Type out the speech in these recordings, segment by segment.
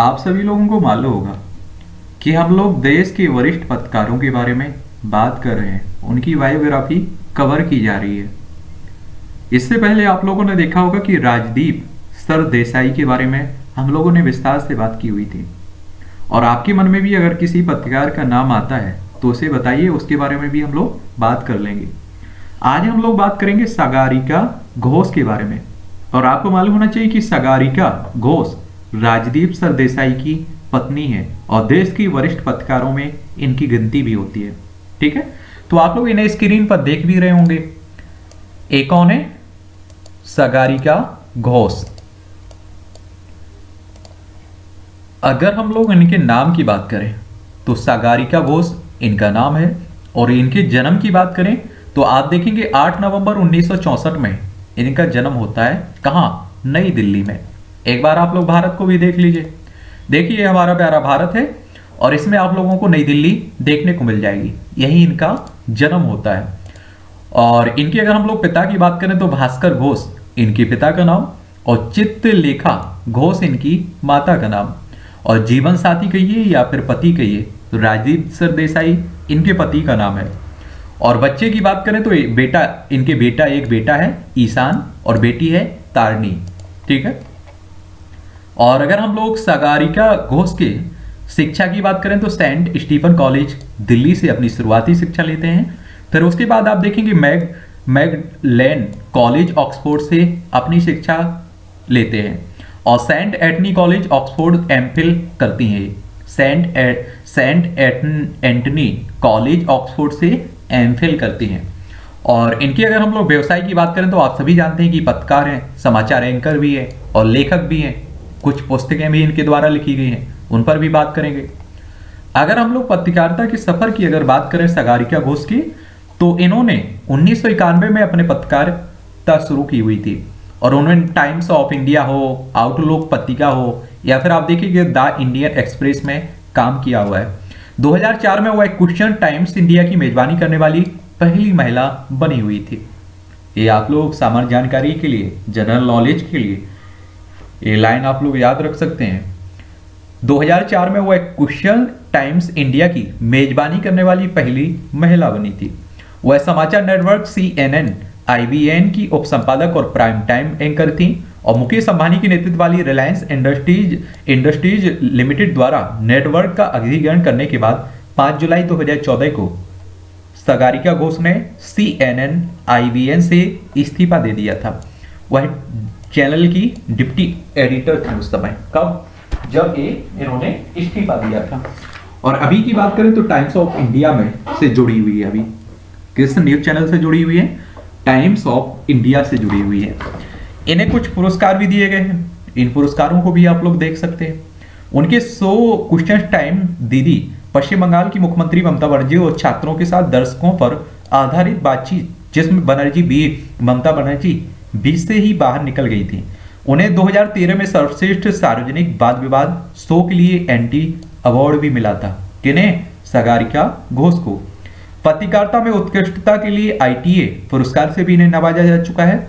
आप सभी लोगों को मालूम होगा कि हम लोग देश के वरिष्ठ पत्रकारों के बारे में बात कर रहे हैं, उनकी बायोग्राफी कवर की जा रही है। इससे पहले आप लोगों ने देखा होगा कि राजदीप सरदेसाई के बारे में हम लोगों ने विस्तार से बात की हुई थी। और आपके मन में भी अगर किसी पत्रकार का नाम आता है तो उसे बताइए, उसके बारे में भी हम लोग बात कर लेंगे। आज हम लोग बात करेंगे सागारिका घोष के बारे में। और आपको मालूम होना चाहिए कि सागारिका घोष राजदीप सरदेसाई की पत्नी है और देश की वरिष्ठ पत्रकारों में इनकी गिनती भी होती है। ठीक है, तो आप लोग इन्हें स्क्रीन पर देख भी रहे होंगे। एक कौन है? सागारिका घोष। अगर हम लोग इनके नाम की बात करें तो सागारिका घोष इनका नाम है। और इनके जन्म की बात करें तो आप देखेंगे 8 नवंबर 1964 में इनका जन्म होता है। कहाँ? नई दिल्ली में। एक बार आप लोग भारत को भी देख लीजिए। देखिए हमारा प्यारा भारत है और इसमें आप लोगों को नई दिल्ली देखने को मिल जाएगी। यही इनका जन्म होता है। और इनके अगर हम लोग पिता की बात करें तो भास्कर घोष इनके पिता का नाम और चित्र लेखा घोष इनकी माता का नाम। और जीवन साथी कहिए या फिर पति कहिए, राजदीप सरदेसाई इनके पति का नाम है। और बच्चे की बात करें तो इनके एक बेटा है ईशान और बेटी है तारनी। ठीक है। और अगर हम लोग सागारिका घोष के शिक्षा की बात करें तो सेंट स्टीफन कॉलेज दिल्ली से अपनी शुरुआती शिक्षा लेते हैं। फिर उसके बाद आप देखेंगे मैगडलेन कॉलेज ऑक्सफोर्ड से अपनी शिक्षा लेते हैं। और Saint Antony college Oxford MPhil करती हैं। सेंट एंटनी कॉलेज ऑक्सफोर्ड से एमफिल करती हैं। और इनकी अगर हम लोग व्यवसाय की बात करें तो आप सभी जानते हैं कि पत्रकार हैं, समाचार एंकर भी हैं और लेखक भी हैं। कुछ पुस्तकें भी इनके द्वारा लिखी गई हैं, उन पर भी बात करेंगे। अगर हम लोग पत्रकारिता के सफर की अगर बात करें सागारिका घोष की, तो इन्होंने 1991 में अपने पत्रकारिता शुरू की हुई थी। और उन्होंने टाइम्स ऑफ इंडिया हो, आउटलुक पत्रिका हो या फिर आप देखिए द इंडियन एक्सप्रेस में काम किया हुआ है। 2004 में वह क्वेश्चन टाइम्स इंडिया की मेजबानी करने वाली पहली महिला बनी हुई थी। ये आप लोग सामान्य जानकारी के लिए, जनरल नॉलेज के लिए ये लाइन आप लोग याद रख सकते हैं। 2004 में वह क्वेश्चन टाइम्स इंडिया की मेजबानी करने वाली पहली महिला बनी थी। वह समाचार नेटवर्क CNN IBN की उपसंपादक और प्राइम टाइम एंकर थी। और मुकेश अंबानी के नेतृत्व वाली रिलायंस इंडस्ट्रीज लिमिटेड द्वारा नेटवर्क का अधिग्रहण करने के बाद 5 जुलाई 2014 को सागारिका घोष ने CNN IBN से इस्तीफा दे दिया था। वह चैनल की डिप्टी एडिटर थी उस समय। कब? जब इन्होंने इस्तीफा दिया था। और अभी की बात करें तो टाइम्स ऑफ इंडिया में से जुड़ी हुई है। अभी किस न्यूज चैनल से जुड़ी हुई है? टाइम्स ऑफ इंडिया से जुड़ी हुई है। इन्हें कुछ पुरस्कार भी दिए गए हैं, इन पुरस्कारों को भी आप लोग देख सकते हैं। उनके 100 क्वेश्चन टाइम दीदी पश्चिम बंगाल की मुख्यमंत्री ममता बनर्जी और छात्रों के साथ दर्शकों पर आधारित बातचीत, जिसमें ममता बनर्जी बीच से ही बाहर निकल गई थी। उन्हें 2013 में सर्वश्रेष्ठ सार्वजनिक वाद विवाद शो के लिए एंटी अवार्ड भी मिला था। किन्हें? सागारिका घोष को। पत्रकारिता में उत्कृष्टता के लिए ITA पुरस्कार से भी इन्हें नवाजा जा चुका है।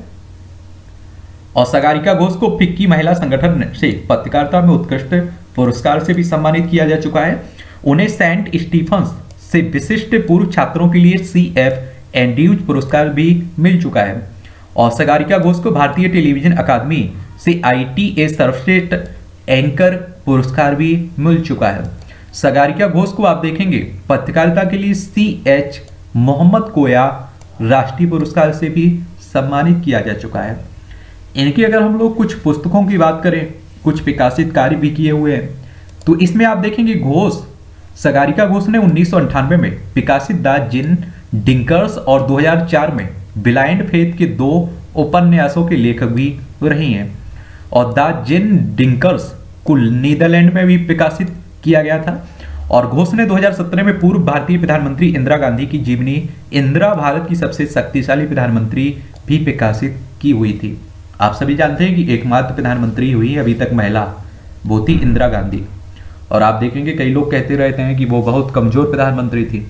और सागारिका घोष को फिक्की महिला संगठन से पत्रकारिता में उत्कृष्ट पुरस्कार से भी सम्मानित किया जा चुका है। उन्हें सेंट स्टीफंस से विशिष्ट पूर्व छात्रों के लिए CF Andrews पुरस्कार भी मिल चुका है। और सागारिका घोष को भारतीय टेलीविजन अकादमी से ITA सर्वश्रेष्ठ एंकर पुरस्कार भी मिल चुका है। सागारिका घोष को आप देखेंगे पत्रकारिता के लिए C.H. मोहम्मद कोया राष्ट्रीय पुरस्कार से भी सम्मानित किया जा चुका है। इनके अगर हम लोग कुछ पुस्तकों की बात करें, कुछ विकासित कार्य भी किए हुए हैं, तो इसमें आप देखेंगे घोष सागारिका घोष ने 1998 में विकासित द जिन डिंकर्स और 2004 में ब्लाइंड फेथ के 2 उपन्यासों के लेखक भी रही हैं। और द जिन डिंकर्स को नीदरलैंड में भी विकासित किया गया था। और घोष ने 2017 में पूर्व भारतीय प्रधानमंत्री इंदिरा गांधी की जीवनी इंदिरा भारत की सबसे शक्तिशाली प्रधानमंत्री भी विकासित की हुई थी। आप सभी जानते हैं कि एकमात्र प्रधानमंत्री हुई अभी तक महिला, वो थी इंदिरा गांधी। और आप देखेंगे कई लोग कहते रहते हैं कि वो बहुत कमजोर प्रधानमंत्री थी,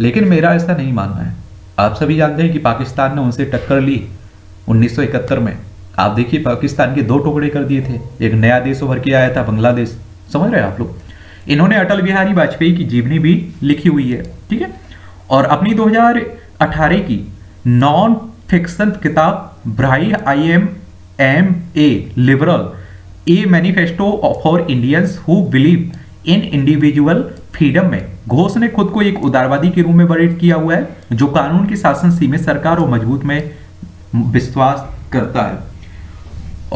लेकिन मेरा ऐसा नहीं मानना है। आप सभी जानते हैं कि पाकिस्तान ने उनसे टक्कर ली 1971 में। आप देखिए पाकिस्तान के 2 टुकड़े कर दिए थे, एक नया देश उभर के आया था बांग्लादेश, समझ रहे हैं आप लोग। इन्होंने अटल बिहारी वाजपेयी की जीवनी भी लिखी हुई है, ठीक है। और अपनी 2018 की नॉन फिक्शन किताब ब्राई I am am a liberal a manifesto for Indians who believe in individual freedom में घोष ने खुद को एक उदारवादी के रूप में वर्णित किया हुआ है जो कानून के शासन, सीमित सरकार और मजबूत में विश्वास करता है।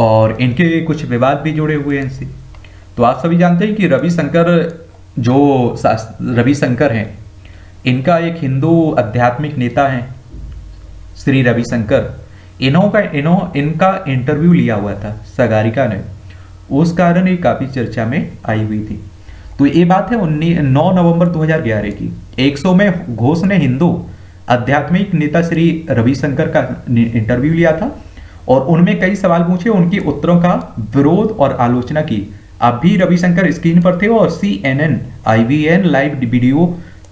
और इनके कुछ विवाद भी जुड़े हुए हैं इनसे। तो आप सभी जानते हैं कि रविशंकर हैं, इनका एक हिंदू आध्यात्मिक नेता हैं श्री रविशंकर। इनका इंटरव्यू लिया हुआ था सागारिका ने, उस कारण ये काफ़ी चर्चा में आई हुई थी। तो ये बात है 9 नवंबर 2011 की। 100 में घोष ने हिंदू आध्यात्मिक नेता श्री रविशंकर का इंटरव्यू लिया था और उनमें कई सवाल पूछे, उनके उत्तरों का विरोध और आलोचना की। अब भी रविशंकर स्क्रीन पर थे और CNN IBN live video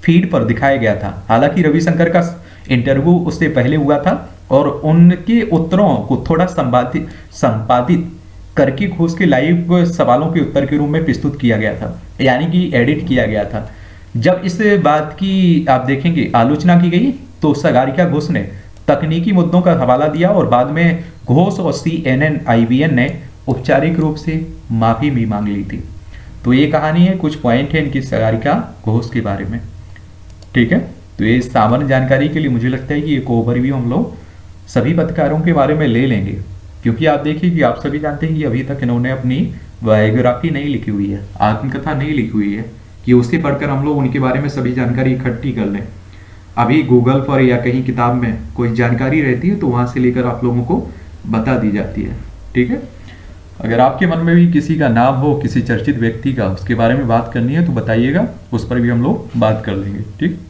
feed पर दिखाया गया था। हालांकि रविशंकर का इंटरव्यू उससे पहले हुआ था और उनके उत्तरों को थोड़ा संपादित करके घोष के लाइव सवालों के उत्तर के रूप में प्रस्तुत किया गया था, यानी कि एडिट किया गया था। जब इस बात की आप देखेंगे आलोचना की गई तो सागारिका घोष ने तकनीकी मुद्दों का हवाला दिया और बाद में घोष और CNN IBN ने औपचारिक रूप से माफी भी मांग ली थी। तो ये कहानी है, कुछ पॉइंट है इनकी सागारिका घोष के बारे में, ठीक है। तो ये सामान्य जानकारी के लिए मुझे लगता है कि एक ओवरव्यू हम लोग सभी पत्रकारों के बारे में ले लेंगे, क्योंकि आप देखिए कि आप सभी जानते हैं कि अभी तक इन्होंने अपनी बायोग्राफी नहीं लिखी हुई है, आत्मकथा नहीं लिखी हुई है कि उससे पढ़कर हम लोग उनके बारे में सभी जानकारी इकट्ठी कर लें। अभी गूगल पर या कहीं किताब में कोई जानकारी रहती है तो वहाँ से लेकर आप लोगों को बता दी जाती है, ठीक है। अगर आपके मन में भी किसी का नाम हो, किसी चर्चित व्यक्ति का, उसके बारे में बात करनी है तो बताइएगा, उस पर भी हम लोग बात कर लेंगे, ठीक।